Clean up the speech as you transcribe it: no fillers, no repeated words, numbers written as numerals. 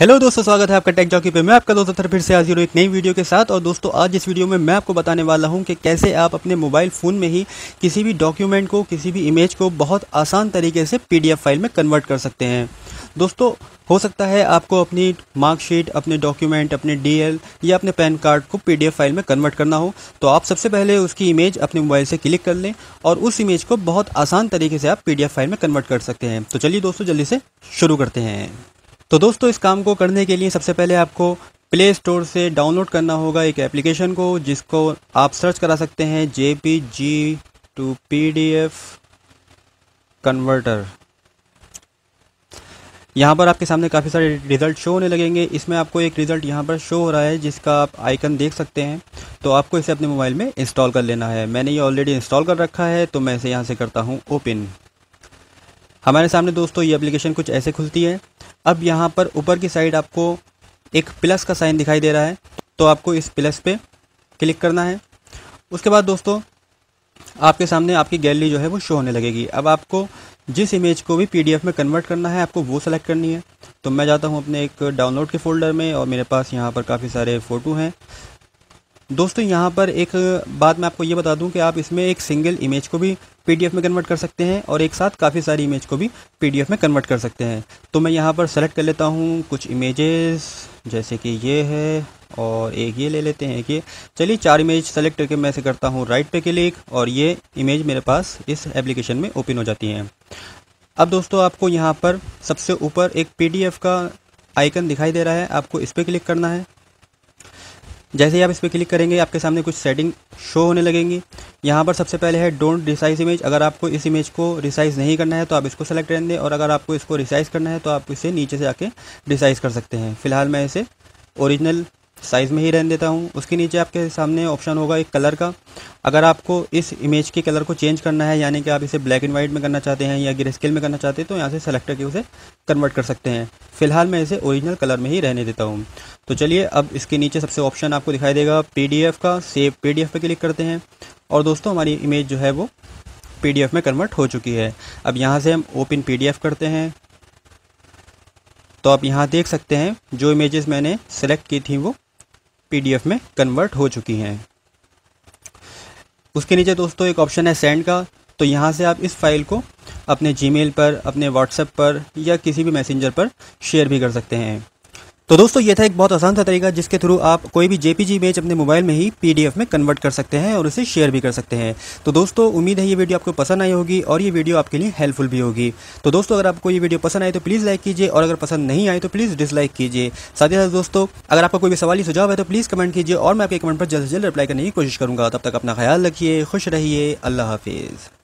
Hello दोस्तों, स्वागत है आपका टेक जॉकी पे। मैं आपका दोस्त अतर फिर से हाजिर हूं एक नई वीडियो के साथ। और दोस्तों, आज इस वीडियो में मैं आपको बताने वाला हूं कि कैसे आप अपने मोबाइल फ़ोन में ही किसी भी डॉक्यूमेंट को, किसी भी इमेज को बहुत आसान तरीके से पीडीएफ फाइल में कन्वर्ट कर सकते हैं। दोस्तों, हो सकता है आपको अपनी मार्कशीट, अपने डॉक्यूमेंट, अपने डीएल या अपने पैन कार्ड को पीडीएफ फाइल में कन्वर्ट करना हो, तो आप सबसे पहले उसकी इमेज अपने मोबाइल से क्लिक कर लें और उस इमेज को बहुत आसान तरीके से आप पीडीएफ फाइल में कन्वर्ट कर सकते हैं। तो चलिए दोस्तों, जल्दी से शुरू करते हैं। तो दोस्तों, इस काम को करने के लिए सबसे पहले आपको प्ले स्टोर से डाउनलोड करना होगा एक एप्लीकेशन को, जिसको आप सर्च करा सकते हैं JPG टू PDF कन्वर्टर। यहाँ पर आपके सामने काफ़ी सारे रिज़ल्ट शो होने लगेंगे। इसमें आपको एक रिज़ल्ट यहाँ पर शो हो रहा है जिसका आप आइकन देख सकते हैं। तो आपको इसे अपने मोबाइल में इंस्टॉल कर लेना है। मैंने ये ऑलरेडी इंस्टॉल कर रखा है, तो मैं इसे यहाँ से करता हूँ ओपन। हमारे सामने दोस्तों ये एप्लीकेशन कुछ ऐसे खुलती है। अब यहाँ पर ऊपर की साइड आपको एक प्लस का साइन दिखाई दे रहा है, तो आपको इस प्लस पे क्लिक करना है। उसके बाद दोस्तों, आपके सामने आपकी गैलरी जो है वो शो होने लगेगी। अब आपको जिस इमेज को भी पीडीएफ में कन्वर्ट करना है, आपको वो सेलेक्ट करनी है। तो मैं जाता हूँ अपने एक डाउनलोड के फ़ोल्डर में, और मेरे पास यहाँ पर काफ़ी सारे फ़ोटो हैं। दोस्तों, यहाँ पर एक बात मैं आपको ये बता दूँ कि आप इसमें एक सिंगल इमेज को भी पीडीएफ में कन्वर्ट कर सकते हैं और एक साथ काफ़ी सारी इमेज को भी पीडीएफ में कन्वर्ट कर सकते हैं। तो मैं यहाँ पर सेलेक्ट कर लेता हूँ कुछ इमेजेस, जैसे कि ये है और एक ये ले लेते हैं कि चलिए 4 इमेज सेलेक्ट करके मैं इसे करता हूँ राइट पे क्लिक, और ये इमेज मेरे पास इस एप्लीकेशन में ओपन हो जाती हैं। अब दोस्तों, आपको यहाँ पर सबसे ऊपर एक पीडीएफ का आइकन दिखाई दे रहा है, आपको इस पर क्लिक करना है। जैसे ही आप इस पर क्लिक करेंगे, आपके सामने कुछ सेटिंग शो होने लगेंगी। यहाँ पर सबसे पहले है डोंट रिसाइज इमेज। अगर आपको इस इमेज को रिसाइज नहीं करना है तो आप इसको सेलेक्ट रहने दें, और अगर आपको इसको रिसाइज करना है तो आप इसे नीचे से आके रिसाइज कर सकते हैं। फिलहाल मैं इसे ओरिजिनल साइज़ में ही रहने देता हूँ। उसके नीचे आपके सामने ऑप्शन होगा एक कलर का। अगर आपको इस इमेज के कलर को चेंज करना है, यानी कि आप इसे ब्लैक एंड वाइट में करना चाहते हैं या ग्रे स्केल में करना चाहते हैं, तो यहाँ से सेलेक्ट करके उसे कन्वर्ट कर सकते हैं। फिलहाल मैं इसे ओरिजिनल कलर में ही रहने देता हूँ। तो चलिए, अब इसके नीचे सबसे ऑप्शन आपको दिखाई देगा पीडीएफ का। सेव पीडीएफ पर क्लिक करते हैं, और दोस्तों हमारी इमेज जो है वो पीडीएफ में कन्वर्ट हो चुकी है। अब यहाँ से हम ओपन पीडीएफ करते हैं, तो आप यहाँ देख सकते हैं जो इमेजेस मैंने सेलेक्ट की थी वो पीडीएफ में कन्वर्ट हो चुकी हैं। उसके नीचे दोस्तों एक ऑप्शन है सेंड का। तो यहाँ से आप इस फाइल को अपने जीमेल पर, अपने व्हाट्सएप पर या किसी भी मैसेंजर पर शेयर भी कर सकते हैं। तो दोस्तों, ये था एक बहुत आसान सा तरीका जिसके थ्रू आप कोई भी जेपीजी इमेज अपने मोबाइल में ही पीडीएफ में कन्वर्ट कर सकते हैं और उसे शेयर भी कर सकते हैं। तो दोस्तों, उम्मीद है ये वीडियो आपको पसंद आई होगी और ये वीडियो आपके लिए हेल्पफुल भी होगी। तो दोस्तों, अगर आपको ये वीडियो पसंद आए तो प्लीज़ लाइक कीजिए, और अगर पसंद नहीं आए तो प्लीज़ डिसलाइक कीजिए। साथ ही साथ दोस्तों, अगर आपका कोई भी सवाल या सुझाव है तो प्लीज़ कमेंट कीजिए, और मैं आपके कमेंट पर जल्द से जल्द रिप्लाई करने की कोशिश करूँगा। तब तक अपना ख्याल रखिए, खुश रहिए, अल्लाह हाफिज़।